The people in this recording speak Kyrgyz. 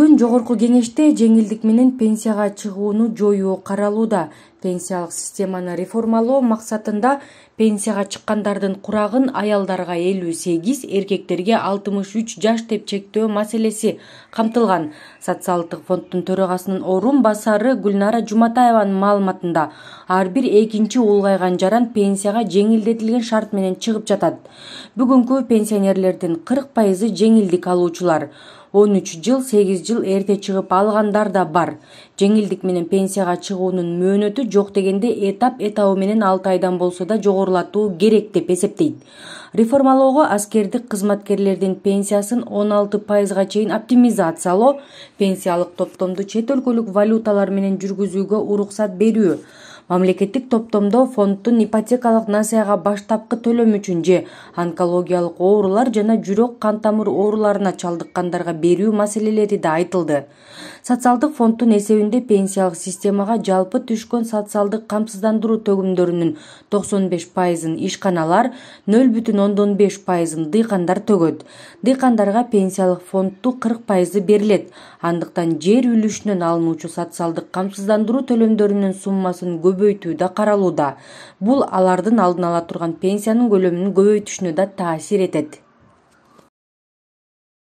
Бүгүн Жогорку Кеңеште жеңилдик менен пенсияга чыгууну жоюу каралууда. Пенсиялык системаны реформалоо максатында пенсияга чыккандардын курагын аялдарга 58, эркектерге 63 жаш деп чектөө маселеси камтылган. Социалдык фонддун төрагасынын орун басары Гулнара Жуматаеванын маалыматында ар бир экинчи улгайган жаран пенсияга жеңилдетилген шарт менен чыгып жатат. Бүгүнкү пенсионерлердин 40% жеңилдик алуучулар. 13 жыл, 8 жыл эрте чыгып алгандар да бар. Жеңилдик менен пенсияга чыгуунун мөөнөтү жок дегенде этап-этабы менен 6 айдан болсо да жогорулатуу керек деп эсептейт. Реформалоого аскердик кызматкерлердин пенсиясын 16%га чейин оптимизациялоо, пенсиялык топтомду чет өлкөлүк валюталар менен жүргүзүүгө уруксат берүү. Мамлекеттик топтомдо фонддун ипотекалык насыяга баштапкы төлөм үчүн же онкологиялык оорулар жана жүрөк кан тамыр ооруларына чалдыккандарга берүү маселелери да айтылды. Социалдык фонддун эсебинде пенсиялык системага жалпы түшкөн социалдык камсыздандыруу төгүмдөрүнүн 95%ын ишканалар, 0,5%ын дыйкандар төгөт. Дыйкандарга пенсиялык фондду 40% берилет. Андыктан жер үлүшүнөн алынуучу социалдык камсыздандыруу төлөмдөрүнүн суммасын көбөйтүү да каралууда. Бул алардын алдын ала турган пенсиянын көлөмүн көбөйтүшүнө да таасир этет.